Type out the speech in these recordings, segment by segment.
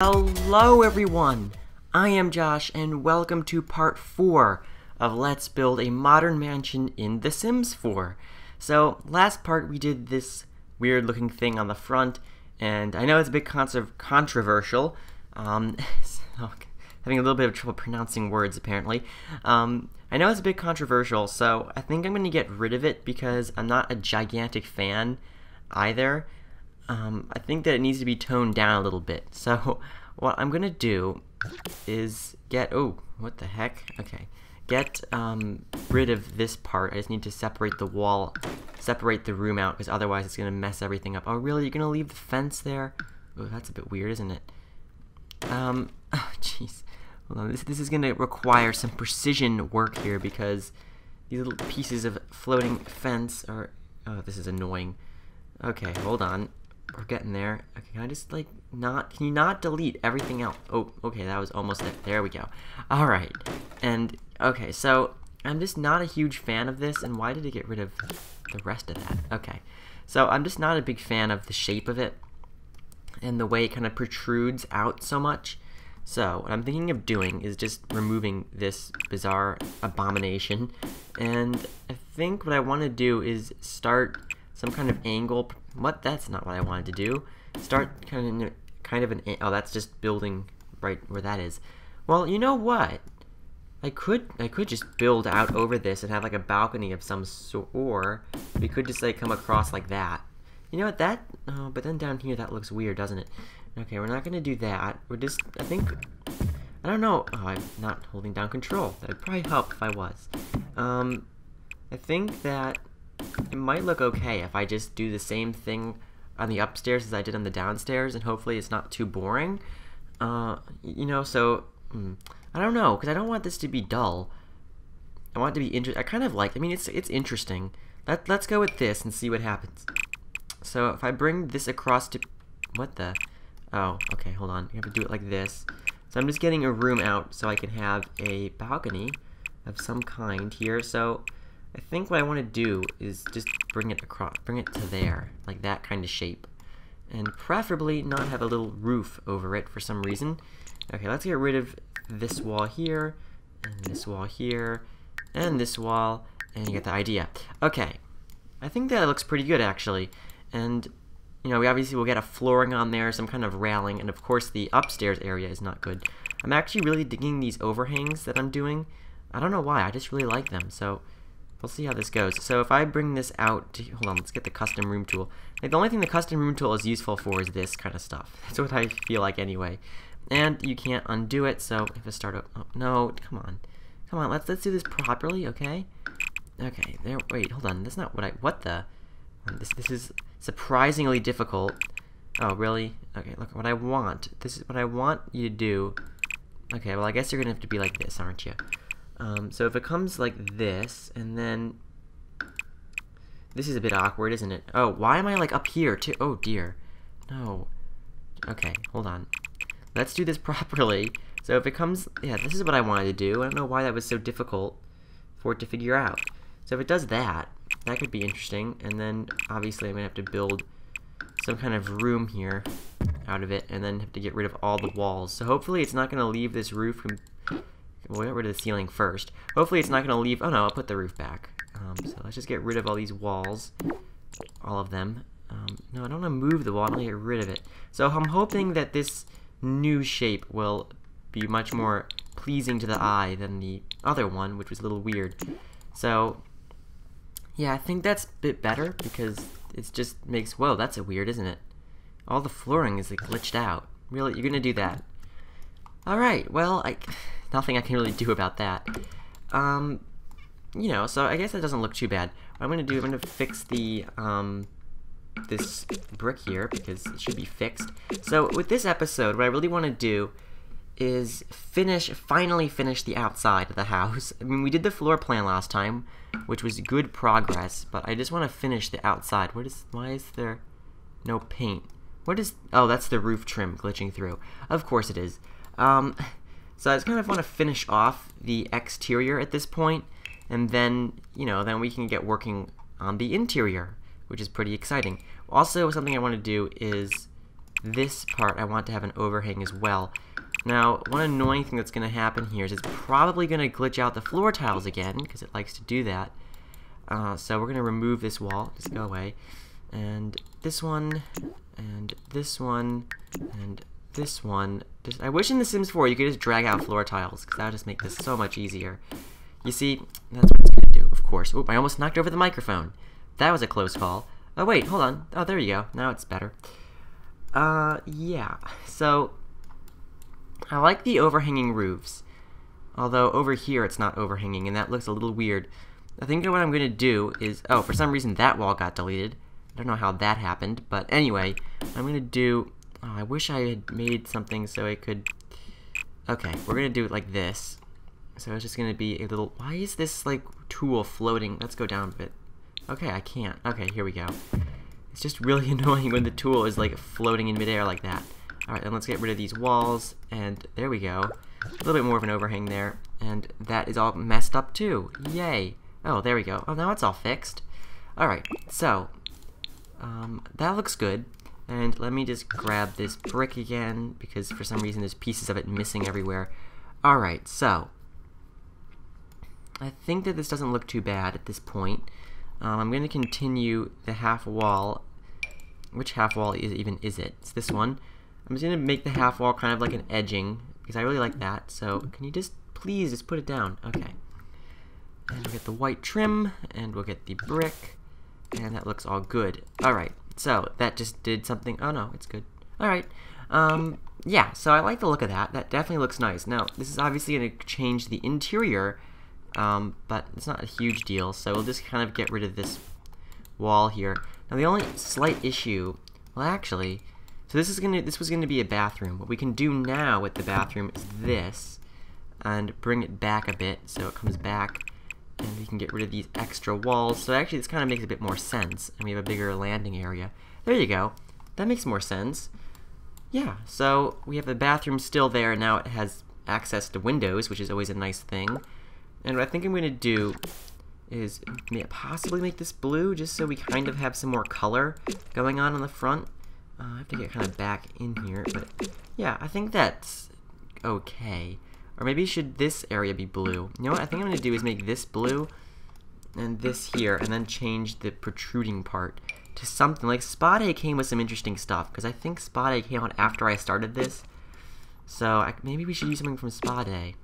Hello everyone, I am Josh and welcome to part 4 of Let's Build a Modern Mansion in The Sims 4. So last part we did this weird looking thing on the front, and I know it's a bit controversial, so having a little bit of trouble pronouncing words apparently. I know it's a bit controversial, so I think I'm going to get rid of it because I'm not a gigantic fan either. I think that it needs to be toned down a little bit. So what I'm gonna do is get, oh, what the heck? Okay, get rid of this part. I just need to separate the wall, separate the room out, because otherwise it's gonna mess everything up. Oh really, you're gonna leave the fence there? Oh, that's a bit weird, isn't it? Oh jeez, hold on, this is gonna require some precision work here because these little pieces of floating fence are, oh, this is annoying. Okay, hold on. We're getting there. Okay, can I just, like, not... Can you not delete everything else? Oh, okay, that was almost it. There we go. Alright. And, okay, so I'm just not a huge fan of this. And why did it get rid of the rest of that? Okay. So I'm just not a big fan of the shape of it and the way it kind of protrudes out so much. So what I'm thinking of doing is just removing this bizarre abomination. And I think what I want to do is start some kind of angle. What? That's not what I wanted to do. Start kind of an. Oh, that's just building right where that is. Well, you know what? I could just build out over this and have like a balcony of some sort, or we could just like come across like that. You know what? That. Oh, but then down here that looks weird, doesn't it? Okay, we're not gonna do that. We're just. I think. I don't know. Oh, I'm not holding down control. That'd probably help if I was. I think that. It might look okay if I just do the same thing on the upstairs as I did on the downstairs, and hopefully it's not too boring. You know, so I don't know, because I don't want this to be dull. I want it to be interesting. I kind of like. I mean, it's interesting. Let's go with this and see what happens. So if I bring this across to what the? Oh, okay. Hold on. I have to do it like this. So I'm just getting a room out so I can have a balcony of some kind here. So. I think what I want to do is just bring it across, bring it to there, like that kind of shape, and preferably not have a little roof over it for some reason. Okay, let's get rid of this wall here, and this wall here, and this wall, and you get the idea. Okay, I think that looks pretty good actually, and you know, we obviously will get a flooring on there, some kind of railing, and of course the upstairs area is not good. I'm actually really digging these overhangs that I'm doing. I don't know why, I just really like them, so... We'll see how this goes. So if I bring this out to, hold on, let's get the custom room tool. Like, the only thing the custom room tool is useful for is this kind of stuff. That's what I feel like anyway. And you can't undo it, so if I start up, oh, no, come on. Come on, let's do this properly, okay? Okay, there, wait, hold on, that's not what I, what the? This is surprisingly difficult. Oh, really? Okay, look, what I want, this is what I want you to do. Okay, well, I guess you're gonna have to be like this, aren't you? So if it comes like this, and then this is a bit awkward, isn't it? Oh, why am I like up here too? Oh dear, no. Okay, hold on. Let's do this properly. So if it comes, yeah, this is what I wanted to do. I don't know why that was so difficult for it to figure out. So if it does that, that could be interesting. And then obviously I'm gonna have to build some kind of room here out of it, and then have to get rid of all the walls. So hopefully it's not gonna leave this roof. We'll get rid of the ceiling first. Hopefully it's not going to leave... Oh no, I'll put the roof back. So let's just get rid of all these walls. All of them. No, I don't want to move the wall. I want to get rid of it. So I'm hoping that this new shape will be much more pleasing to the eye than the other one, which was a little weird. So, yeah, I think that's a bit better because it just makes... Whoa, that's a weird, isn't it? All the flooring is like, glitched out. Really? You're going to do that? Alright, well, I... Nothing I can really do about that. You know, so I guess that doesn't look too bad. What I'm gonna do, I'm gonna fix the this brick here because it should be fixed. So with this episode, what I really want to do is finally finish the outside of the house. I mean, we did the floor plan last time, which was good progress, but I just want to finish the outside. What is? Why is there no paint? What is? Oh, that's the roof trim glitching through. Of course it is. So I just kind of want to finish off the exterior at this point, and then, you know, then we can get working on the interior, which is pretty exciting. Also, something I want to do is this part I want to have an overhang as well. Now, one annoying thing that's going to happen here is it's probably going to glitch out the floor tiles again, because it likes to do that. So we're going to remove this wall, just go away, and this one, and this one, and this one. Just, I wish in The Sims 4 you could just drag out floor tiles, because that would just make this so much easier. You see, that's what it's going to do, of course. Oop, I almost knocked over the microphone. That was a close call. Oh, wait, hold on. Oh, there you go. Now it's better. Yeah. So, I like the overhanging roofs. Although, over here it's not overhanging, and that looks a little weird. I think what I'm going to do is... Oh, for some reason that wall got deleted. I don't know how that happened, but anyway, I'm going to do... Oh, I wish I had made something so I could... Okay, we're going to do it like this. So it's just going to be a little... Why is this, like, tool floating? Let's go down a bit. Okay, I can't. Okay, here we go. It's just really annoying when the tool is, like, floating in midair like that. Alright, then let's get rid of these walls, and there we go. A little bit more of an overhang there, and that is all messed up too. Yay! Oh, there we go. Oh, now it's all fixed. Alright, so, that looks good. And let me just grab this brick again, because for some reason there's pieces of it missing everywhere. Alright, so, I think that this doesn't look too bad at this point. I'm going to continue the half wall. Which half wall is it? It's this one. I'm just going to make the half wall kind of like an edging, because I really like that. So can you just please just put it down? Okay. And we'll get the white trim, and we'll get the brick, and that looks all good. Alright, so that just did something. Oh no, it's good. Alright. Yeah, so I like the look of that. That definitely looks nice. Now, this is obviously going to change the interior. But it's not a huge deal, so we'll just kind of get rid of this wall here. Now the only slight issue, well actually, so this was gonna be a bathroom. What we can do now with the bathroom is this, and bring it back a bit so it comes back, and we can get rid of these extra walls. So actually this kind of makes a bit more sense, and we have a bigger landing area. There you go. That makes more sense. Yeah. So we have the bathroom still there. Now it has access to windows, which is always a nice thing. And what I think I'm going to do is possibly make this blue, just so we kind of have some more color going on the front. I have to get kind of back in here, but yeah, I think that's okay. Or maybe should this area be blue? You know what I think I'm going to do is make this blue, and this here, and then change the protruding part to something. Like, Spa Day came with some interesting stuff, because I think Spa Day came out after I started this. So maybe we should use something from Spa Day.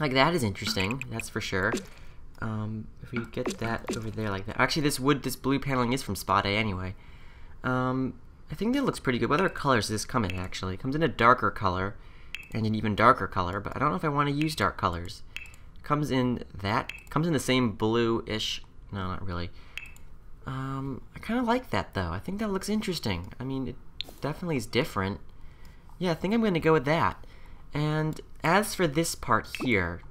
Like, that is interesting, that's for sure. If we get that over there like that. Actually, this blue paneling is from Spa Day anyway. I think that looks pretty good. What other colors does this come in, actually? It comes in a darker color, and an even darker color, but I don't know if I want to use dark colors. It comes in that. It comes in the same blue-ish. No, not really. I kind of like that, though. I think that looks interesting. I mean, it definitely is different. Yeah, I think I'm going to go with that. And as for this part here,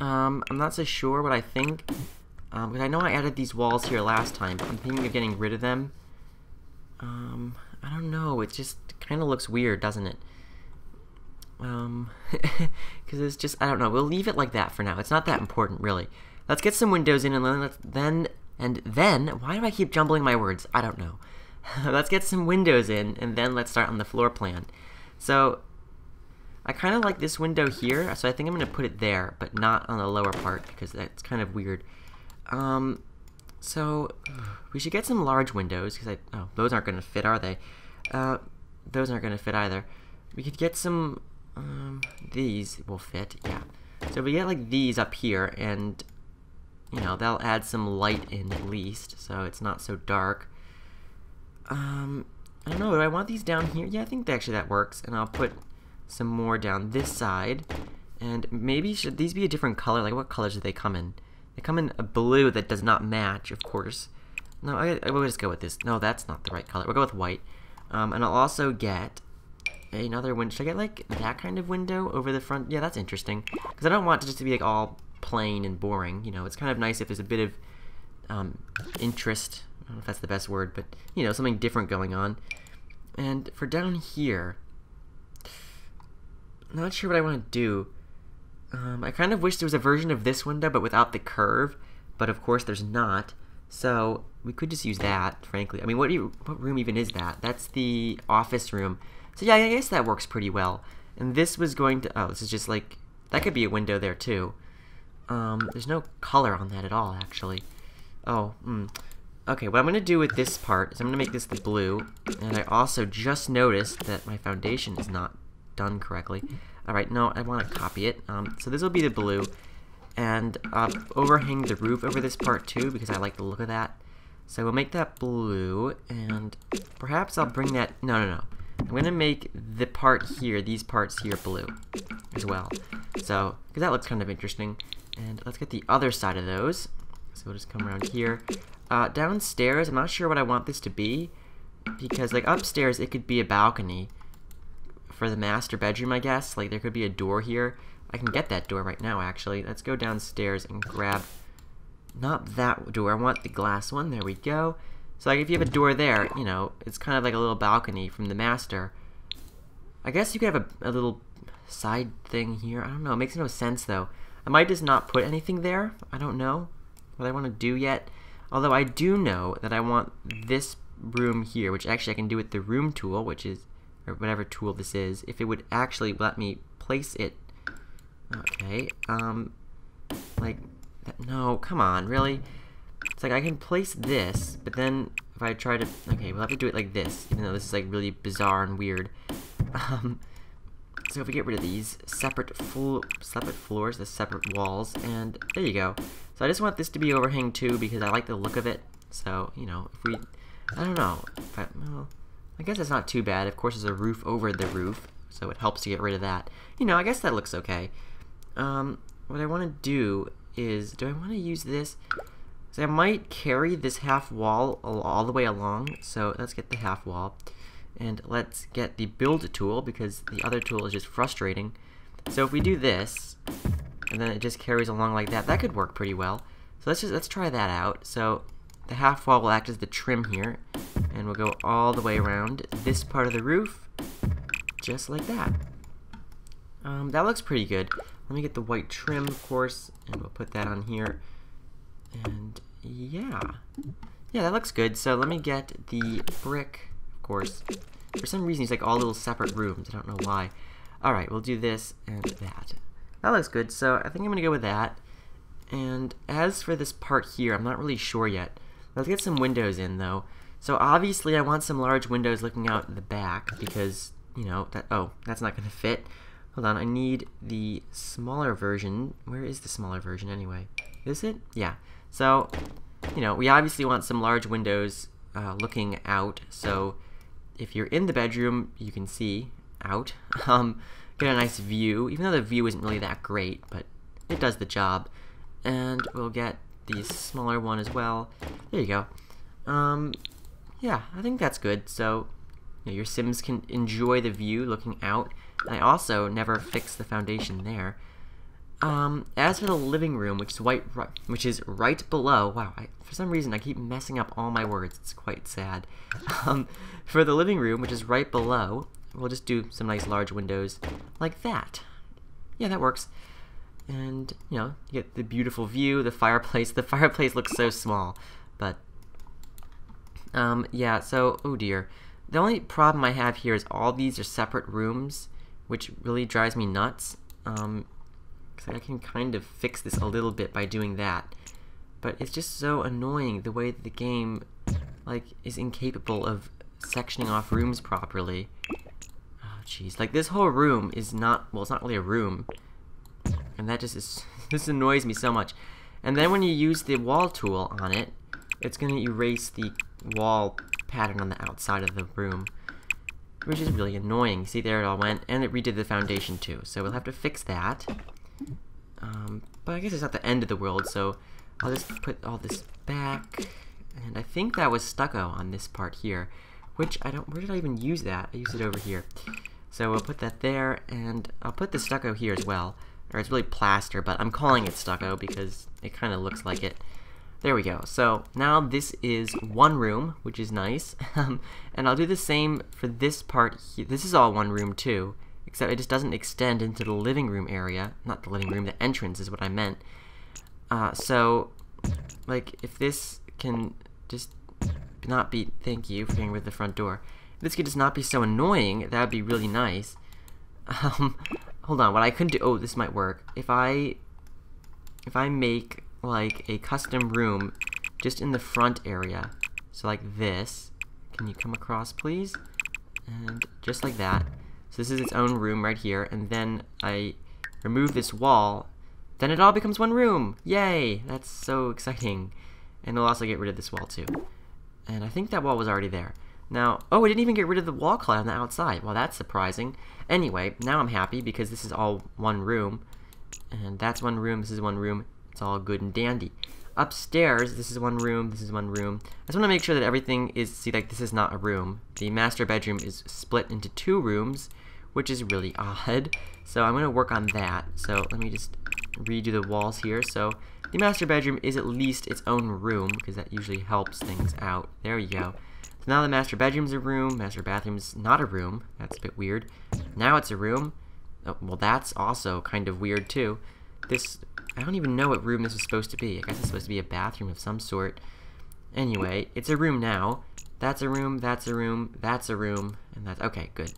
I'm not so sure what I think, because I know I added these walls here last time, but I'm thinking of getting rid of them. I don't know, it just kind of looks weird, doesn't it? Because it's just, I don't know, we'll leave it like that for now. It's not that important, really. Let's get some windows in, and then, why do I keep jumbling my words? I don't know. Let's get some windows in, and then let's start on the floor plan. So, I kind of like this window here, so I think I'm going to put it there, but not on the lower part, because that's kind of weird. So, we should get some large windows, because oh, those aren't going to fit, are they? Those aren't going to fit either. We could get some, these will fit, yeah. So we get, like, these up here, and, you know, that'll add some light in at least, so it's not so dark. I don't know, do I want these down here? Yeah, I think actually that works, and I'll put some more down this side, and maybe should these be a different color? Like, what colors do they come in? They come in a blue that does not match, of course. No, I will just go with this. No, that's not the right color. We'll go with white. And I'll also get another window. Should I get, like, that kind of window over the front? Yeah, that's interesting, because I don't want it just to be, like, all plain and boring. You know, it's kind of nice if there's a bit of interest. I don't know if that's the best word, but, you know, something different going on. And for down here, I'm not sure what I want to do. I kind of wish there was a version of this window, but without the curve, but of course there's not. So we could just use that, frankly. I mean, what room even is that? That's the office room. So yeah, I guess that works pretty well. And this was going to, oh, this is just like, that could be a window there too. There's no color on that at all, actually. Oh, okay, what I'm going to do with this part is I'm going to make this the blue. And I also just noticed that my foundation is not done correctly. Alright, no, I want to copy it. So this will be the blue. And overhang the roof over this part too, because I like the look of that. So we'll make that blue, and perhaps I'll bring that, no. I'm going to make the part here, these parts here, blue as well. So, because that looks kind of interesting. And let's get the other side of those. So we'll just come around here. Downstairs, I'm not sure what I want this to be, because like upstairs it could be a balcony for the master bedroom, I guess. Like there could be a door here. I can get that door right now, actually. Let's go downstairs and grab, not that door, I want the glass one, there we go. So like if you have a door there, you know, it's kind of like a little balcony from the master. I guess you could have a little side thing here, I don't know, it makes no sense though. I might just not put anything there, I don't know what I want to do yet. Although I do know that I want this room here, which actually I can do with the room tool, which is, or whatever tool this is, if it would actually let me place it. Okay, like, no, come on, really? It's like I can place this, but then if I try to, okay, we'll have to do it like this, even though this is like really bizarre and weird. So if we get rid of these separate floors, the separate walls, and there you go. So I just want this to be overhang too, because I like the look of it. So, you know, if we, I don't know, well, I guess it's not too bad. Of course, there's a roof over the roof, so it helps to get rid of that. You know, I guess that looks okay. What I want to do is, do I want to use this? So I might carry this half wall all the way along, so let's get the half wall. And let's get the build tool, because the other tool is just frustrating. So if we do this, and then it just carries along like that, that could work pretty well. So let's try that out. So the half wall will act as the trim here, and we'll go all the way around this part of the roof, just like that. That looks pretty good. Let me get the white trim, of course, and we'll put that on here. And yeah, that looks good. So let me get the brick, of course. For some reason, it's like all little separate rooms. I don't know why. All right, we'll do this and that. That looks good. So I think I'm gonna go with that. And as for this part here, I'm not really sure yet. Let's get some windows in though. So obviously, I want some large windows looking out the back because, you know, that, oh, that's not going to fit. Hold on, I need the smaller version. Where is the smaller version anyway? Is it? Yeah. So, you know, we obviously want some large windows looking out. So if you're in the bedroom, you can see out. Get a nice view, even though the view isn't really that great, but it does the job. And we'll get the smaller one as well. There you go. Yeah, I think that's good. So, you know, your Sims can enjoy the view looking out. I also never fixed the foundation there. As for the living room, which is right below. Wow, for some reason I keep messing up all my words. It's quite sad. For the living room, which is right below, we'll just do some nice large windows like that. Yeah, that works. And, you know, you get the beautiful view, the fireplace. The fireplace looks so small, but yeah, so, oh dear. The only problem I have here is all these are separate rooms, which really drives me nuts. Because I can kind of fix this a little bit by doing that, but it's just so annoying the way that the game, like, is incapable of sectioning off rooms properly. Oh jeez, like this whole room is not, well, it's not really a room, and that just is, this annoys me so much. And then when you use the wall tool on it, it's going to erase the wall pattern on the outside of the room, which is really annoying. See, there it all went, and it redid the foundation too, so we'll have to fix that. But I guess it's not the end of the world, so I'll just put all this back, and I think that was stucco on this part here, which I don't, where did I even use that? I used it over here. So we'll put that there, and I'll put the stucco here as well, or it's really plaster, but I'm calling it stucco because it kind of looks like it. There we go. So now this is one room, which is nice. And I'll do the same for this part here. This is all one room too, except it just doesn't extend into the living room area. Not the living room, the entrance is what I meant. So, like, if this can just not be, thank you for getting rid of the front door. If this could just not be so annoying, that would be really nice. Hold on, what I could do, oh, this might work. If I make, like, a custom room just in the front area, so like this, can you come across, please? And just like that. So this is its own room right here, and then I remove this wall, then it all becomes one room! Yay! That's so exciting. And it'll also get rid of this wall, too. And I think that wall was already there. Now, oh, I didn't even get rid of the wall cloud on the outside. Well, that's surprising. Anyway, now I'm happy because this is all one room. And that's one room, this is one room. It's all good and dandy. Upstairs, this is one room, this is one room. I just want to make sure that everything is, see, like, this is not a room. The master bedroom is split into two rooms, which is really odd. So I'm going to work on that. So let me just redo the walls here. So the master bedroom is at least its own room, because that usually helps things out. There you go. So now the master bedroom's a room, master bathroom's not a room. That's a bit weird. Now it's a room. Oh, well, that's also kind of weird, too. This, I don't even know what room this was supposed to be. I guess it's supposed to be a bathroom of some sort. Anyway, it's a room now. That's a room, that's a room, that's a room, and that's, okay, good.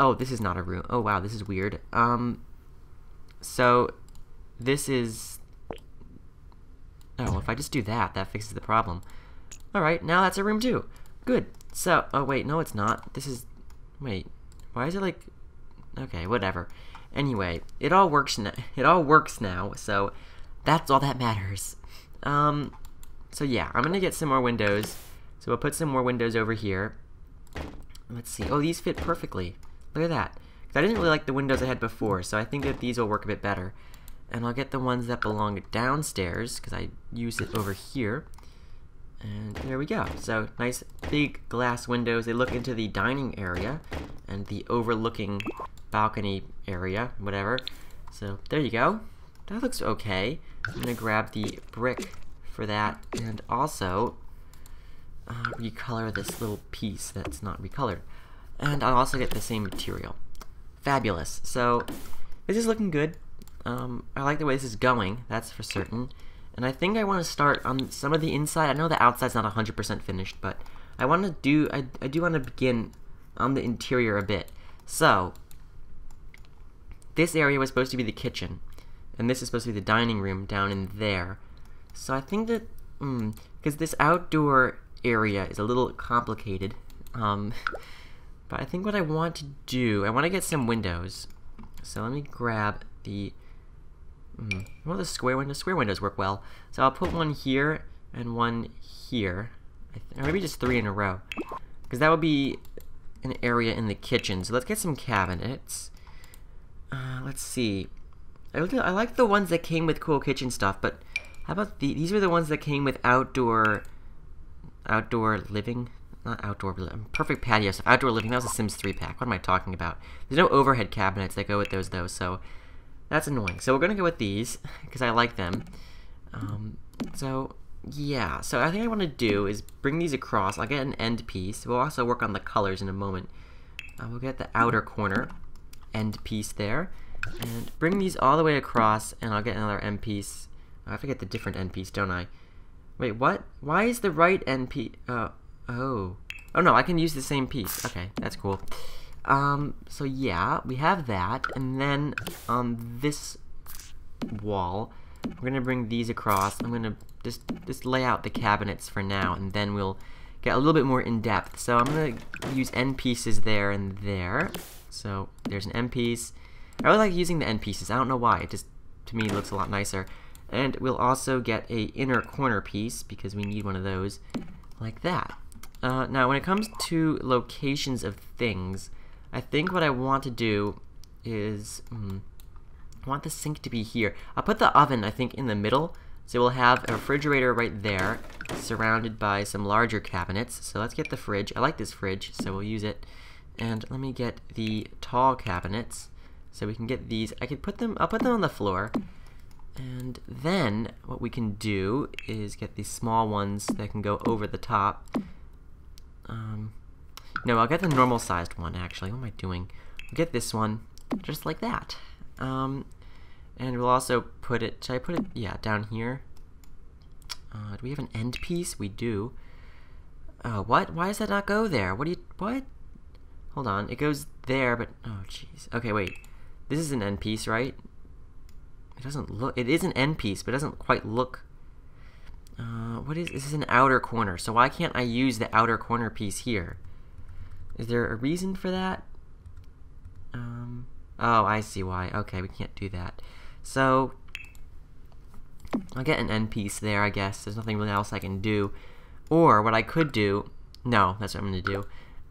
Oh, this is not a room. Oh, wow, this is weird. So this is, oh, if I just do that, that fixes the problem. Alright, now that's a room too. Good. So, oh wait, no it's not. This is, wait, why is it like, okay, whatever. Anyway, it all works now, so that's all that matters. So yeah, I'm gonna get some more windows. So we'll put some more windows over here. Let's see, oh, these fit perfectly. Look at that. I didn't really like the windows I had before, so I think that these will work a bit better. And I'll get the ones that belong downstairs, because I use it over here. And there we go. So, nice big glass windows. They look into the dining area and the overlooking balcony area, whatever. So, there you go. That looks okay. I'm going to grab the brick for that and also recolor this little piece that's not recolored. And I'll also get the same material. Fabulous. So, this is looking good. I like the way this is going, that's for certain. And I think I want to start on some of the inside. I know the outside's not 100% finished, but I want to do, I do want to begin on the interior a bit. So, this area was supposed to be the kitchen, and this is supposed to be the dining room down in there. So I think that, because this outdoor area is a little complicated, but I think what I want to do, I want to get some windows. So let me grab the, well, the square windows. Square windows work well. So I'll put one here and one here. Or maybe just three in a row. Because that would be an area in the kitchen. So let's get some cabinets. Let's see. I like the ones that came with cool kitchen stuff, but how about these were the ones that came with outdoor living? Not outdoor, perfect patio stuff. Outdoor living, that was a Sims 3 pack. What am I talking about? There's no overhead cabinets that go with those, though, so that's annoying. So we're going to go with these, because I like them. So, yeah. So I think I want to do is bring these across. I'll get an end piece. We'll also work on the colors in a moment. We'll get the outer corner end piece there. And bring these all the way across, and I'll get another end piece. Oh, I forget the different end piece, don't I? Wait, what? Why is the right end piece... Oh no, I can use the same piece. Okay, that's cool. So yeah, we have that, and then on this wall, we're gonna bring these across. I'm gonna just lay out the cabinets for now, and then we'll get a little bit more in depth. So I'm gonna use end pieces there and there. So there's an end piece. I really like using the end pieces. I don't know why. It just to me looks a lot nicer. And we'll also get a inner corner piece because we need one of those, like that. Now, when it comes to locations of things, I think what I want to do is I want the sink to be here. I'll put the oven, I think, in the middle, so we'll have a refrigerator right there, surrounded by some larger cabinets. So let's get the fridge. I like this fridge, so we'll use it. And let me get the tall cabinets, so we can get these. I could put them. I'll put them on the floor. And then what we can do is get these small ones that can go over the top. No, I'll get the normal sized one actually. What am I doing? We'll get this one just like that. And we'll also put it, should I put it, yeah, down here? Do we have an end piece? We do. What? Why does that not go there? What do you... What? Hold on. It goes there, but... Oh, jeez. Okay, wait. This is an end piece, right? It doesn't look... It is an end piece, but it doesn't quite look... What is... This is an outer corner, so why can't I use the outer corner piece here? Is there a reason for that? Oh, I see why. Okay, we can't do that. So... I'll get an end piece there, I guess. There's nothing really else I can do. Or what I could do... No, that's what I'm going to do.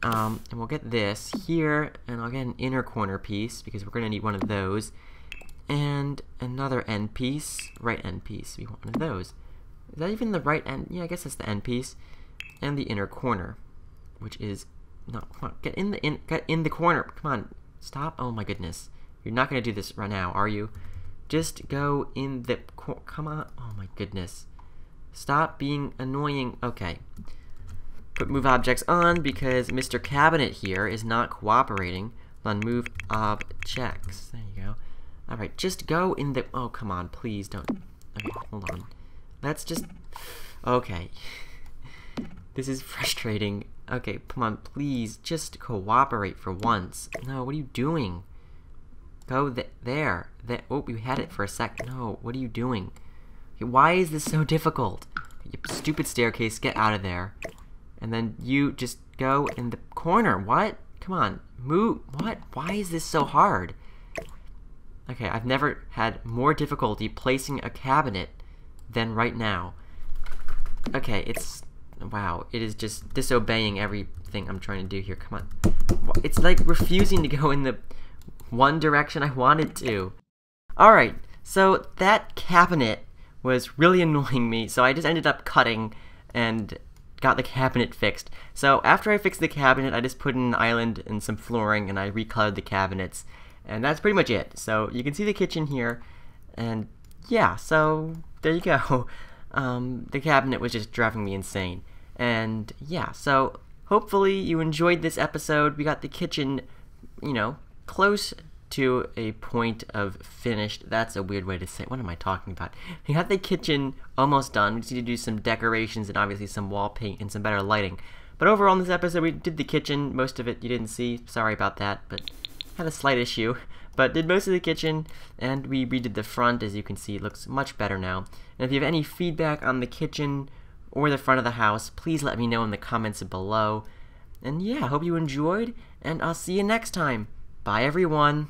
And we'll get this here, and I'll get an inner corner piece, because we're going to need one of those. And another end piece. Right end piece. We want one of those. Is that even the right end? Yeah, I guess that's the end piece. And the inner corner. Which is... No, come on. Get in the corner. Come on. Stop. Oh my goodness. You're not going to do this right now, are you? Just go in the corner. Come on. Oh my goodness. Stop being annoying. Okay. Put move objects on because Mr. Cabinet here is not cooperating on move objects. There you go. Alright, just go in the... Oh, come on. Please don't... Okay, hold on. Let's just... Okay. This is frustrating. Okay, come on. Please just cooperate for once. No, what are you doing? Go there. Oh, you had it for a sec. No, what are you doing? Why is this so difficult? You stupid staircase, get out of there. And then you just go in the corner. What? Come on. Move. What? Why is this so hard? Okay, I've never had more difficulty placing a cabinet than right now. Okay, it's... Wow, it is just disobeying everything I'm trying to do here. Come on. It's like refusing to go in the... one direction I wanted to. Alright, so that cabinet was really annoying me, so I just ended up cutting and got the cabinet fixed. So after I fixed the cabinet, I just put in an island and some flooring and I recolored the cabinets. And that's pretty much it. So you can see the kitchen here, and yeah, so there you go. The cabinet was just driving me insane. And yeah, so hopefully you enjoyed this episode. We got the kitchen, you know, close to a point of finished. That's a weird way to say it. What am I talking about? We got the kitchen almost done. We just need to do some decorations and obviously some wall paint and some better lighting. But overall in this episode we did the kitchen. Most of it you didn't see. Sorry about that, but had a slight issue. But did most of the kitchen, and we redid the front. As you can see, it looks much better now. And if you have any feedback on the kitchen or the front of the house, please let me know in the comments below. And yeah, hope you enjoyed, and I'll see you next time. Bye everyone.